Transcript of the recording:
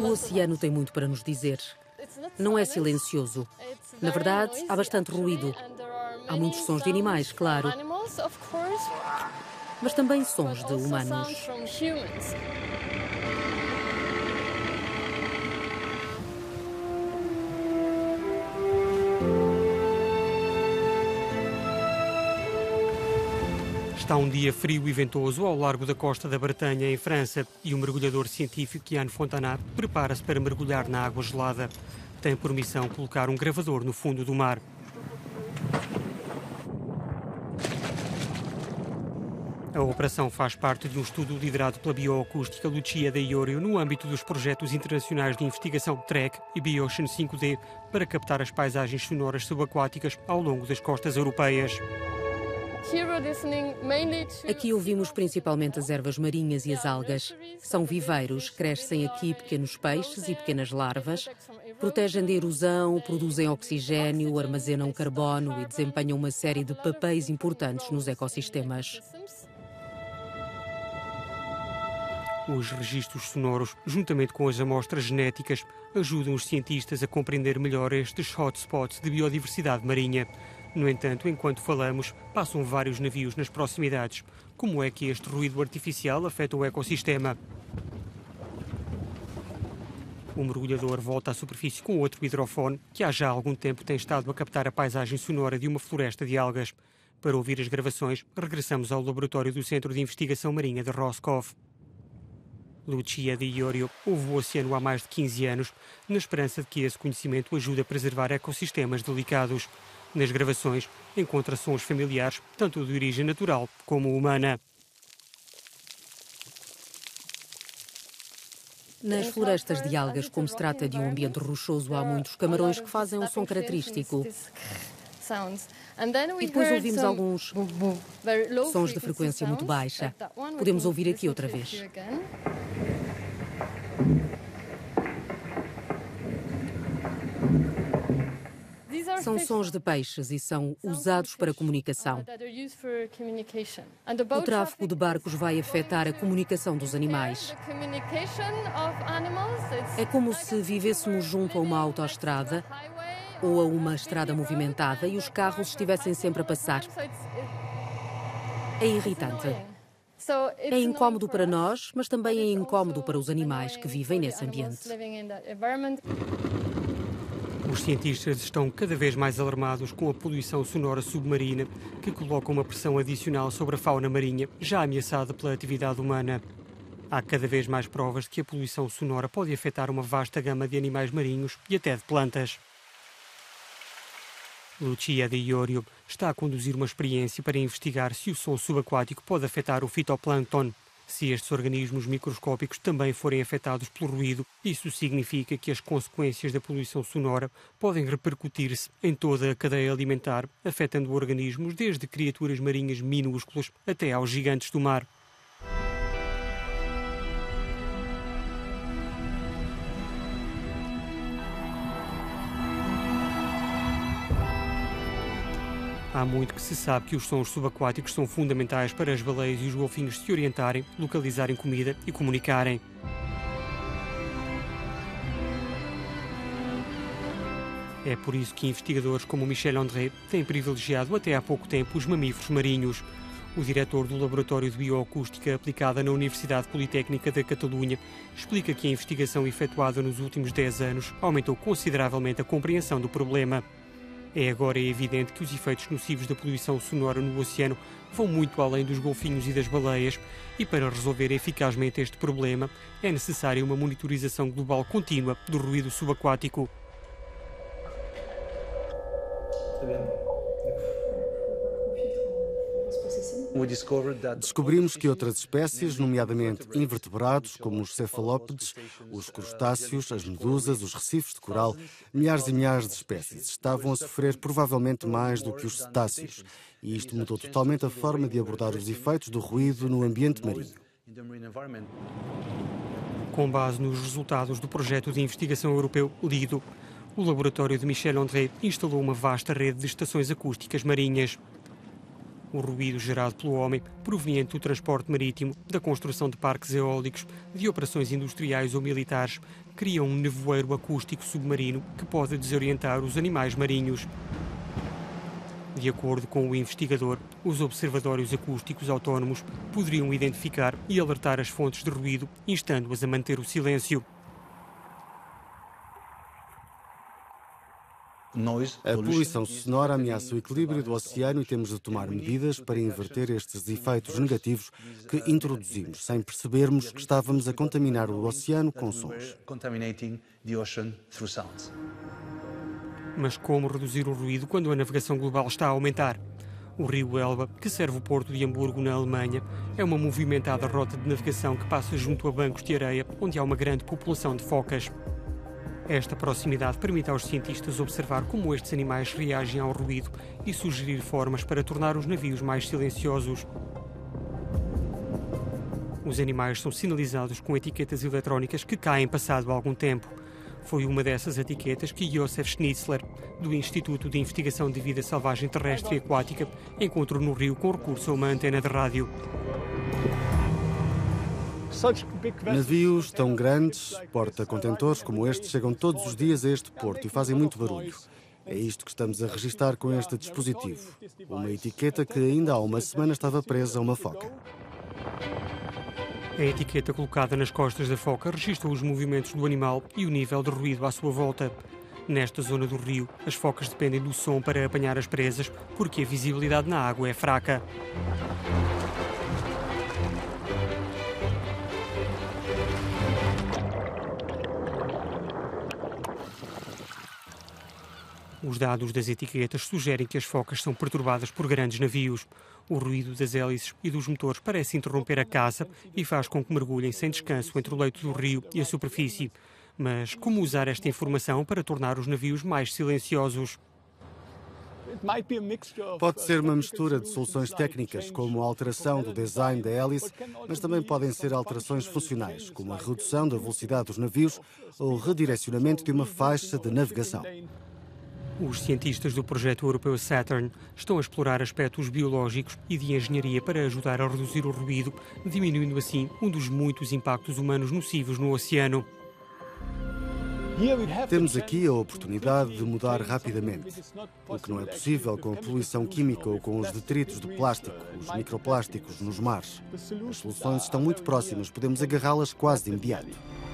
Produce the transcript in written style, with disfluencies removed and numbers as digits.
O oceano tem muito para nos dizer. Não é silencioso. Na verdade, há bastante ruído. Há muitos sons de animais, claro. Mas também sons de humanos. Está um dia frio e ventoso ao largo da costa da Bretanha, em França, e o mergulhador científico Yann Fontanat prepara-se para mergulhar na água gelada. Tem por missão colocar um gravador no fundo do mar. A operação faz parte de um estudo liderado pela bioacústica Lucia Di Iorio no âmbito dos projetos internacionais de investigação TREC e Biocean 5D para captar as paisagens sonoras subaquáticas ao longo das costas europeias. Aqui ouvimos principalmente as ervas marinhas e as algas. São viveiros, crescem aqui pequenos peixes e pequenas larvas, protegem de erosão, produzem oxigênio, armazenam carbono e desempenham uma série de papéis importantes nos ecossistemas. Os registros sonoros, juntamente com as amostras genéticas, ajudam os cientistas a compreender melhor estes hotspots de biodiversidade marinha. No entanto, enquanto falamos, passam vários navios nas proximidades. Como é que este ruído artificial afeta o ecossistema? O mergulhador volta à superfície com outro hidrofone, que há já algum tempo tem estado a captar a paisagem sonora de uma floresta de algas. Para ouvir as gravações, regressamos ao laboratório do Centro de Investigação Marinha de Roscoff. Lucia Di Iorio ouve o oceano há mais de 15 anos, na esperança de que esse conhecimento ajude a preservar ecossistemas delicados. Nas gravações, encontra sons familiares, tanto de origem natural como humana. Nas florestas de algas, como se trata de um ambiente rochoso, há muitos camarões que fazem um som característico. E depois ouvimos alguns sons de frequência muito baixa. Podemos ouvir aqui outra vez. São sons de peixes e são usados para comunicação. O tráfego de barcos vai afetar a comunicação dos animais. É como se vivêssemos junto a uma autoestrada ou a uma estrada movimentada e os carros estivessem sempre a passar. É irritante. É incómodo para nós, mas também é incómodo para os animais que vivem nesse ambiente. Os cientistas estão cada vez mais alarmados com a poluição sonora submarina, que coloca uma pressão adicional sobre a fauna marinha, já ameaçada pela atividade humana. Há cada vez mais provas de que a poluição sonora pode afetar uma vasta gama de animais marinhos e até de plantas. Lucia Di Iorio está a conduzir uma experiência para investigar se o som subaquático pode afetar o fitoplâncton. Se estes organismos microscópicos também forem afetados pelo ruído, isso significa que as consequências da poluição sonora podem repercutir-se em toda a cadeia alimentar, afetando organismos desde criaturas marinhas minúsculas até aos gigantes do mar. Há muito que se sabe que os sons subaquáticos são fundamentais para as baleias e os golfinhos se orientarem, localizarem comida e comunicarem. É por isso que investigadores como Michel André têm privilegiado até há pouco tempo os mamíferos marinhos. O diretor do Laboratório de Bioacústica Aplicada na Universidade Politécnica da Catalunha explica que a investigação efetuada nos últimos 10 anos aumentou consideravelmente a compreensão do problema. É agora evidente que os efeitos nocivos da poluição sonora no oceano vão muito além dos golfinhos e das baleias, e para resolver eficazmente este problema é necessária uma monitorização global contínua do ruído subaquático. Descobrimos que outras espécies, nomeadamente invertebrados, como os cefalópodes, os crustáceos, as medusas, os recifes de coral, milhares e milhares de espécies, estavam a sofrer provavelmente mais do que os cetáceos. E isto mudou totalmente a forma de abordar os efeitos do ruído no ambiente marinho. Com base nos resultados do projeto de investigação europeu LIDO, o laboratório de Michel André instalou uma vasta rede de estações acústicas marinhas. o ruído gerado pelo homem proveniente do transporte marítimo, da construção de parques eólicos, de operações industriais ou militares, cria um nevoeiro acústico submarino que pode desorientar os animais marinhos. De acordo com o investigador, os observatórios acústicos autónomos poderiam identificar e alertar as fontes de ruído, instando-as a manter o silêncio. A poluição sonora ameaça o equilíbrio do oceano e temos de tomar medidas para inverter estes efeitos negativos que introduzimos, sem percebermos que estávamos a contaminar o oceano com sons. Mas como reduzir o ruído quando a navegação global está a aumentar? O rio Elba, que serve o porto de Hamburgo, na Alemanha, é uma movimentada rota de navegação que passa junto a bancos de areia, onde há uma grande população de focas. Esta proximidade permite aos cientistas observar como estes animais reagem ao ruído e sugerir formas para tornar os navios mais silenciosos. Os animais são sinalizados com etiquetas eletrónicas que caem passado algum tempo. Foi uma dessas etiquetas que Josef Schnitzler, do Instituto de Investigação de Vida Selvagem Terrestre e Aquática, encontrou no rio com recurso a uma antena de rádio. Navios tão grandes, porta-contentores como este, chegam todos os dias a este porto e fazem muito barulho. É isto que estamos a registar com este dispositivo. Uma etiqueta que ainda há uma semana estava presa a uma foca. A etiqueta colocada nas costas da foca registra os movimentos do animal e o nível de ruído à sua volta. Nesta zona do rio, as focas dependem do som para apanhar as presas, porque a visibilidade na água é fraca. Os dados das etiquetas sugerem que as focas são perturbadas por grandes navios. O ruído das hélices e dos motores parece interromper a caça e faz com que mergulhem sem descanso entre o leito do rio e a superfície. Mas como usar esta informação para tornar os navios mais silenciosos? Pode ser uma mistura de soluções técnicas, como a alteração do design da hélice, mas também podem ser alterações funcionais, como a redução da velocidade dos navios ou o redirecionamento de uma faixa de navegação. Os cientistas do projeto europeu Saturn estão a explorar aspectos biológicos e de engenharia para ajudar a reduzir o ruído, diminuindo assim um dos muitos impactos humanos nocivos no oceano. Temos aqui a oportunidade de mudar rapidamente, o que não é possível com a poluição química ou com os detritos de plástico, os microplásticos nos mares. As soluções estão muito próximas, podemos agarrá-las quase de imediato.